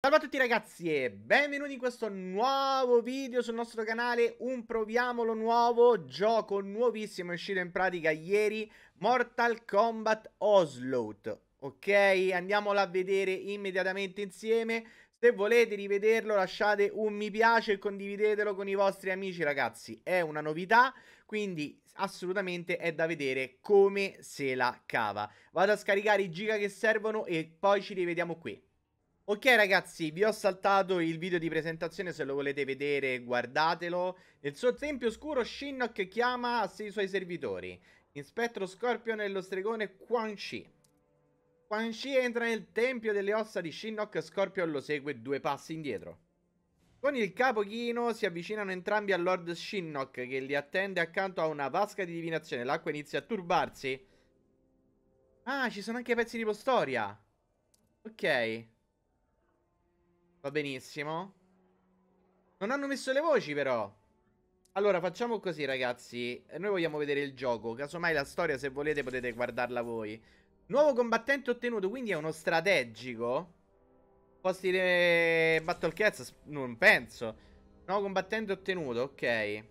Salve a tutti ragazzi e benvenuti in questo nuovo video sul nostro canale. Un proviamolo nuovo, gioco nuovissimo, è uscito in pratica ieri, Mortal Kombat Onslaught. Ok, andiamolo a vedere immediatamente insieme. Se volete rivederlo lasciate un mi piace e condividetelo con i vostri amici ragazzi. È una novità, quindi assolutamente è da vedere come se la cava. Vado a scaricare i giga che servono e poi ci rivediamo qui. Ok ragazzi, vi ho saltato il video di presentazione, se lo volete vedere guardatelo. Nel suo tempio oscuro Shinnok chiama i suoi servitori, Spettro, Scorpion e lo stregone Quan Chi. Quan Chi entra nel tempio delle ossa di Shinnok, Scorpion lo segue due passi indietro. Con il capo chino si avvicinano entrambi al Lord Shinnok che li attende accanto a una vasca di divinazione. L'acqua inizia a turbarsi. Ah, ci sono anche pezzi di postoria. Ok. Va benissimo. Non hanno messo le voci però. Allora facciamo così ragazzi, noi vogliamo vedere il gioco. Casomai la storia, se volete, potete guardarla voi. Nuovo combattente ottenuto, quindi è uno strategico. Posti le battle cats? Non penso. Nuovo combattente ottenuto, ok.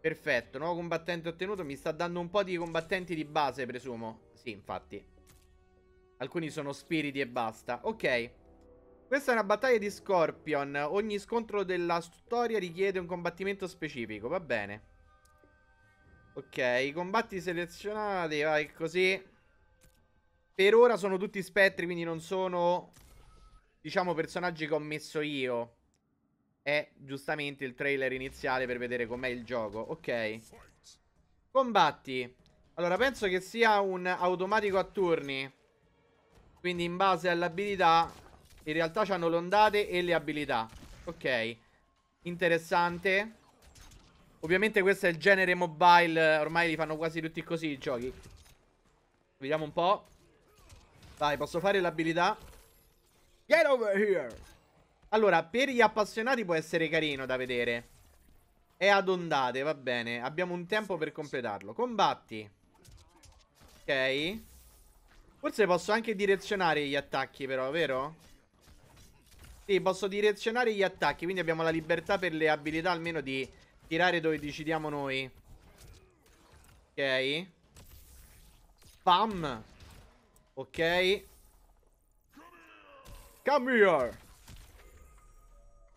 Perfetto, nuovo combattente ottenuto. Mi sta dando un po' di combattenti di base, presumo. Sì, infatti. Alcuni sono spiriti e basta. Ok. Questa è una battaglia di Scorpion. Ogni scontro della storia richiede un combattimento specifico. Va bene. Ok, i combatti selezionati, vai così. Per ora sono tutti spettri, quindi non sono, diciamo, personaggi che ho messo io. È giustamente il trailer iniziale per vedere com'è il gioco. Ok. Combatti. Allora, penso che sia un automatico a turni. Quindi in base all'abilità... in realtà c'hanno le ondate e le abilità. Ok. Interessante. Ovviamente questo è il genere mobile. Ormai li fanno quasi tutti così i giochi. Vediamo un po'. Vai, posso fare l'abilità. Get over here. Allora, per gli appassionati può essere carino da vedere. È ad ondate, va bene. Abbiamo un tempo per completarlo. Combatti. Ok. Forse posso anche direzionare gli attacchi però, vero? Sì, posso direzionare gli attacchi, quindi abbiamo la libertà per le abilità almeno di tirare dove decidiamo noi. Ok. Spam. Ok. Come here.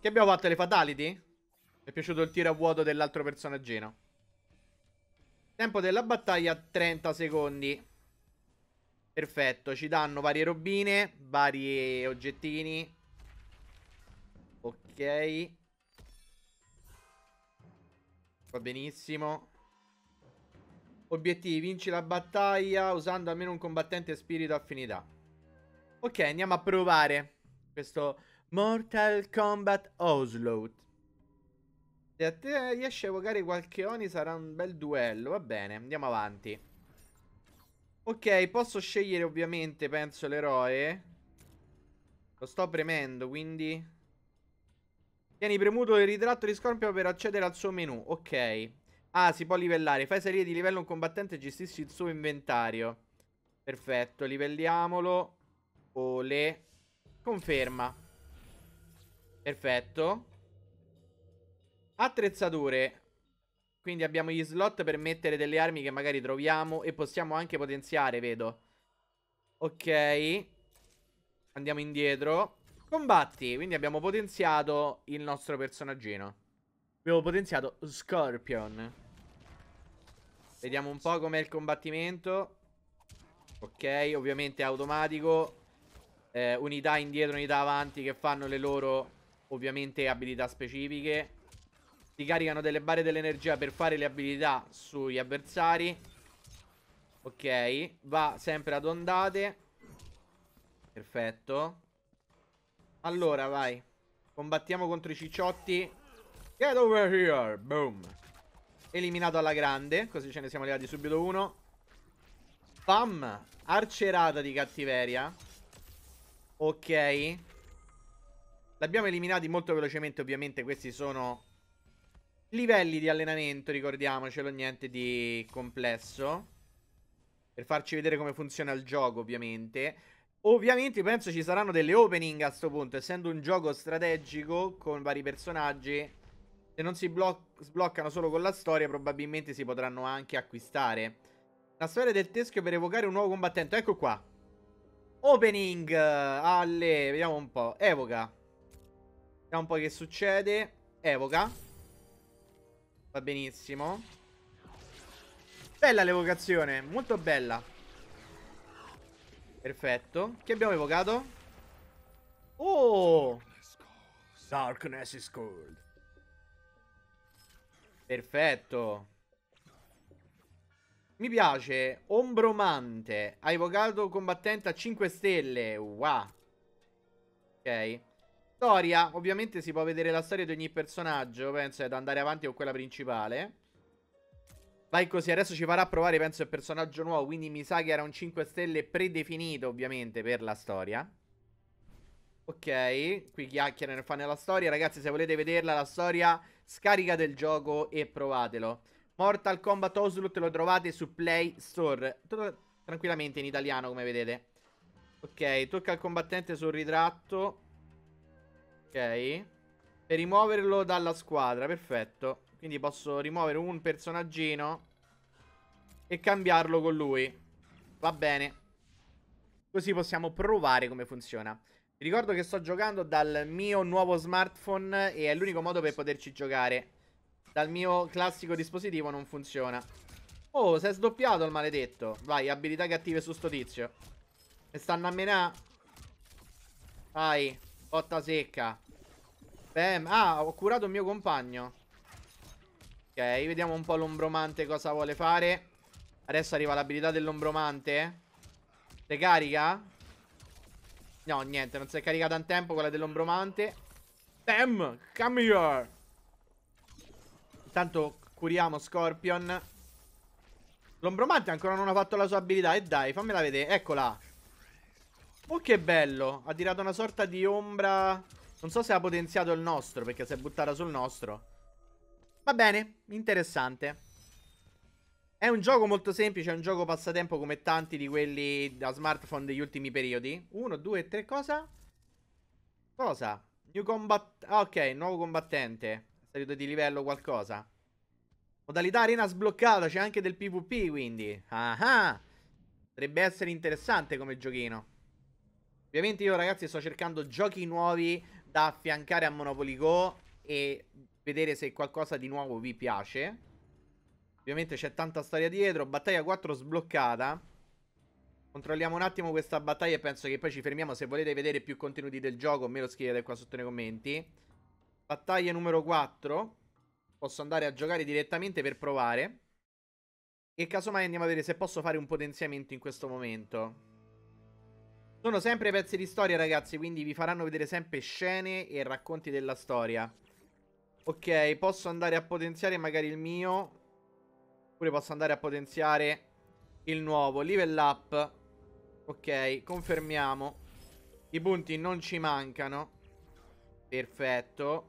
Che abbiamo fatto, le fatality? Mi è piaciuto il tiro a vuoto dell'altro personaggino. Tempo della battaglia 30 secondi. Perfetto, ci danno varie robine, vari oggettini. Ok. Va benissimo. Obiettivi, vinci la battaglia usando almeno un combattente spirito affinità. Ok, andiamo a provare questo Mortal Kombat Onslaught. Se a te riesci a evocare qualche Oni sarà un bel duello, va bene, andiamo avanti. Ok, posso scegliere ovviamente, penso, l'eroe. Lo sto premendo, quindi... tieni premuto il ritratto di Scorpion per accedere al suo menu. Ok. Ah, si può livellare. Fai salire di livello un combattente e gestisci il suo inventario. Perfetto, livelliamolo. Ole. Conferma. Perfetto. Attrezzature. Quindi abbiamo gli slot per mettere delle armi che magari troviamo e possiamo anche potenziare, vedo. Ok. Andiamo indietro. Combatti, quindi abbiamo potenziato il nostro personaggino. Abbiamo potenziato Scorpion. Vediamo un po' com'è il combattimento. Ok, ovviamente automatico. Unità indietro, unità avanti che fanno le loro, ovviamente, abilità specifiche. Si caricano delle barre dell'energia per fare le abilità sugli avversari. Ok, va sempre ad ondate. Perfetto. Allora, vai. Combattiamo contro i cicciotti. Get over here. Boom. Eliminato alla grande. Così ce ne siamo arrivati subito uno. Bam. Arcerata di cattiveria. Ok. L'abbiamo eliminati molto velocemente. Ovviamente questi sono livelli di allenamento, ricordiamocelo. Niente di complesso. Per farci vedere come funziona il gioco, ovviamente. Ovviamente penso ci saranno delle opening a sto punto, essendo un gioco strategico con vari personaggi. Se non si sbloccano solo con la storia, probabilmente si potranno anche acquistare. La storia del teschio per evocare un nuovo combattente, ecco qua. Opening alle, vediamo un po', evoca. Vediamo un po' che succede. Evoca. Va benissimo. Bella l'evocazione, molto bella. Perfetto. Che abbiamo evocato? Oh! Darkness is cold. Perfetto. Mi piace. Ombromante. Ha evocato combattente a 5 stelle. Wow. Ok. Storia, ovviamente si può vedere la storia di ogni personaggio. Penso ad andare avanti con quella principale. Vai così, adesso ci farà provare, penso, il personaggio nuovo. Quindi mi sa che era un 5 stelle predefinito, ovviamente, per la storia. Ok, qui chiacchierano e fanno la storia. Ragazzi, se volete vederla, la storia, scaricate il gioco e provatelo. Mortal Kombat Onslaught lo trovate su Play Store. Tranquillamente in italiano, come vedete. Ok, tocca al combattente sul ritratto. Ok, per rimuoverlo dalla squadra, perfetto. Quindi posso rimuovere un personaggino e cambiarlo con lui. Va bene. Così possiamo provare come funziona. Vi ricordo che sto giocando dal mio nuovo smartphone e è l'unico modo per poterci giocare. Dal mio classico dispositivo non funziona. Oh, si è sdoppiato il maledetto. Vai, abilità cattive su sto tizio. E stanno a menà. Vai. Botta secca. Bam. Ah, ho curato il mio compagno. Ok, vediamo un po' l'ombromante cosa vuole fare. Adesso arriva l'abilità dell'ombromante. Se carica? No, niente, non si è caricata in tempo quella dell'ombromante. Bam, come here. Intanto curiamo Scorpion. L'ombromante ancora non ha fatto la sua abilità. E dai, fammela vedere, eccola. Oh, che bello. Ha tirato una sorta di ombra. Non so se ha potenziato il nostro, perché si è buttata sul nostro. Va bene, interessante. È un gioco molto semplice, è un gioco passatempo come tanti di quelli da smartphone degli ultimi periodi. 1, 2, 3, cosa? Cosa? New combat... Ah, ok, nuovo combattente. È salito di livello qualcosa. Modalità arena sbloccata, c'è anche del PvP, quindi. Ah, potrebbe essere interessante come giochino. Ovviamente io, ragazzi, sto cercando giochi nuovi da affiancare a Monopoly Go e vedere se qualcosa di nuovo vi piace. Ovviamente c'è tanta storia dietro. Battaglia 4 sbloccata. Controlliamo un attimo questa battaglia e penso che poi ci fermiamo. Se volete vedere più contenuti del gioco me lo scrivete qua sotto nei commenti. Battaglia numero 4. Posso andare a giocare direttamente per provare. E casomai andiamo a vedere se posso fare un potenziamento in questo momento. Sono sempre pezzi di storia, ragazzi, quindi vi faranno vedere sempre scene e racconti della storia. Ok, posso andare a potenziare magari il mio. Oppure posso andare a potenziare il nuovo. Level up. Ok, confermiamo. I punti non ci mancano. Perfetto.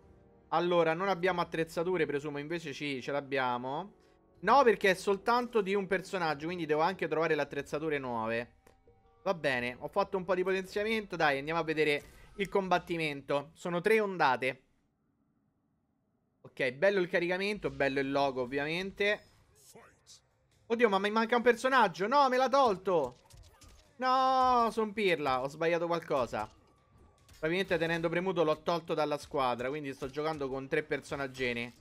Allora, non abbiamo attrezzature, presumo, invece sì, ce l'abbiamo. No, perché è soltanto di un personaggio, quindi devo anche trovare le attrezzature nuove. Va bene, ho fatto un po' di potenziamento. Dai, andiamo a vedere il combattimento. Sono 3 ondate. Ok, bello il caricamento, bello il logo ovviamente. Oddio, ma mi manca un personaggio. No, me l'ha tolto. No, son pirla, ho sbagliato qualcosa. Probabilmente tenendo premuto l'ho tolto dalla squadra, quindi sto giocando con 3 personaggini.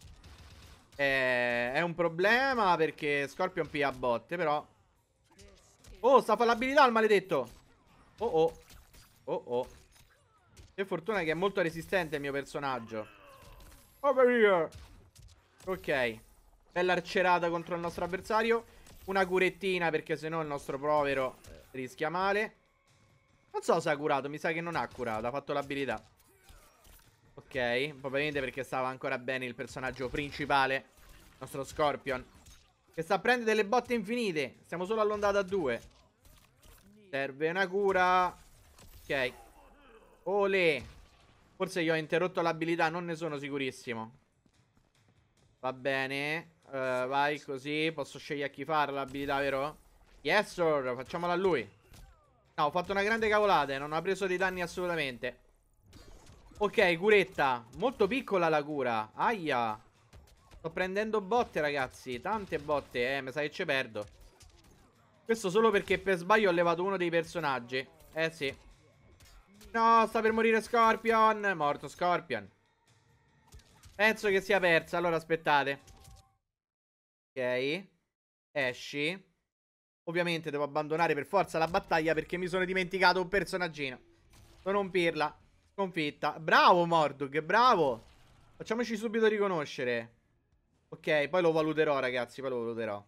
È un problema perché Scorpion pia botte, però. Oh, sta a fare l'abilità il maledetto. Oh oh. Oh oh. Che fortuna che è molto resistente il mio personaggio. Over here. Ok. Bella arcerata contro il nostro avversario. Una curettina perché sennò il nostro povero rischia male. Non so se ha curato, mi sa che non ha curato. Ha fatto l'abilità. Ok. Probabilmente perché stava ancora bene il personaggio principale, il nostro Scorpion, che sta a prendere delle botte infinite. Siamo solo all'ondata a 2. Serve una cura. Ok. Ole. Forse gli ho interrotto l'abilità, non ne sono sicurissimo. Va bene. Vai così. Posso scegliere a chi fare l'abilità, vero? Yes sir. Facciamola a lui. No, ho fatto una grande cavolata, non ha preso dei danni assolutamente. Ok, curetta. Molto piccola la cura. Aia. Sto prendendo botte, ragazzi. Tante botte, mi sa che ci perdo. Questo solo perché per sbaglio ho levato uno dei personaggi. Eh sì. No, sta per morire Scorpion. È morto Scorpion. Penso che sia persa, allora aspettate. Ok. Esci. Ovviamente devo abbandonare per forza la battaglia perché mi sono dimenticato un personaggino. Sono un pirla. Sconfitta. Bravo Morduk, bravo. Facciamoci subito riconoscere. Ok, poi lo valuterò, ragazzi, poi lo valuterò.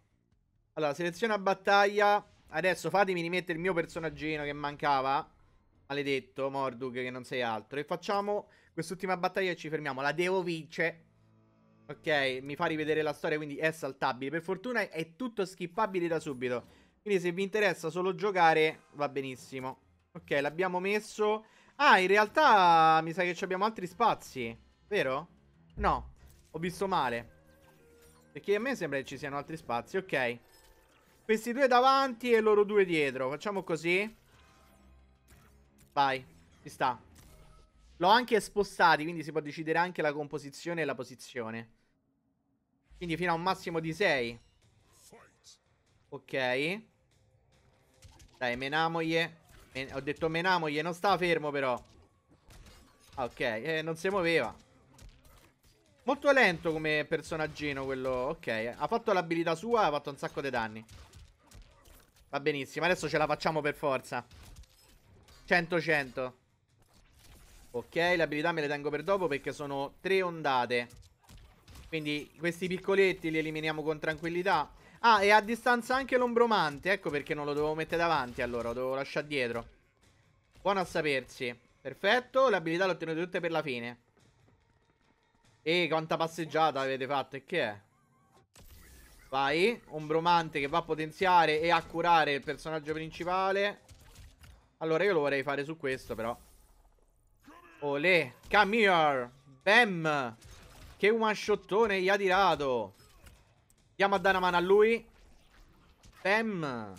Allora, seleziona battaglia. Adesso fatemi rimettere il mio personaggino che mancava. Maledetto Morduk che non sei altro. E facciamo quest'ultima battaglia e ci fermiamo. La devo vincere. Ok, mi fa rivedere la storia, quindi è saltabile. Per fortuna è tutto skippabile da subito. Quindi se vi interessa solo giocare va benissimo. Ok, l'abbiamo messo. Ah, in realtà mi sa che abbiamo altri spazi. Vero? No, ho visto male. Perché a me sembra che ci siano altri spazi. Ok. Questi due davanti e loro due dietro. Facciamo così. Vai, ci sta. L'ho anche spostati, quindi si può decidere anche la composizione e la posizione. Quindi fino a un massimo di 6. Ok. Dai, menamoglie. Ho detto menamoglie, non sta fermo però. Ok, non si muoveva. Molto lento come personaggino quello. Ok, ha fatto l'abilità sua, ha fatto un sacco di danni. Va benissimo, adesso ce la facciamo per forza. 100-100. Ok, le abilità me le tengo per dopo perché sono 3 ondate. Quindi questi piccoletti li eliminiamo con tranquillità. Ah, e a distanza anche l'ombromante. Ecco perché non lo dovevo mettere davanti allora, lo dovevo lasciare dietro. Buono a sapersi. Perfetto, le abilità le ho ottenute tutte per la fine. E quanta passeggiata avete fatto, e che è? Vai, ombromante che va a potenziare e a curare il personaggio principale. Allora io lo vorrei fare su questo però. Olè, come here. Bam. Che one shottone gli ha tirato. Andiamo a dare una mano a lui. Bam.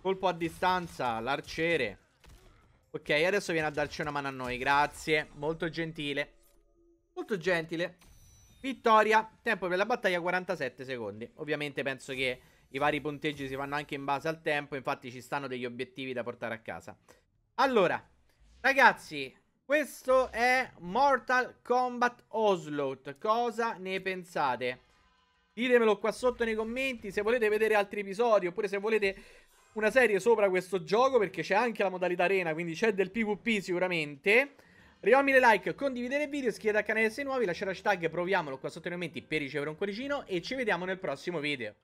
Colpo a distanza, l'arciere. Ok, adesso viene a darci una mano a noi. Grazie, molto gentile. Molto gentile. Vittoria. Tempo per la battaglia 47 secondi. Ovviamente penso che i vari punteggi si fanno anche in base al tempo. Infatti ci stanno degli obiettivi da portare a casa. Allora, ragazzi, questo è Mortal Kombat Onslaught. Cosa ne pensate? Ditemelo qua sotto nei commenti. Se volete vedere altri episodi, oppure se volete una serie sopra questo gioco, perché c'è anche la modalità arena, quindi c'è del PvP sicuramente. Riammile like, condividete il video, iscrivetevi al canale se nuovi, lasciate hashtag proviamolo qua sotto nei commenti per ricevere un cuoricino e ci vediamo nel prossimo video.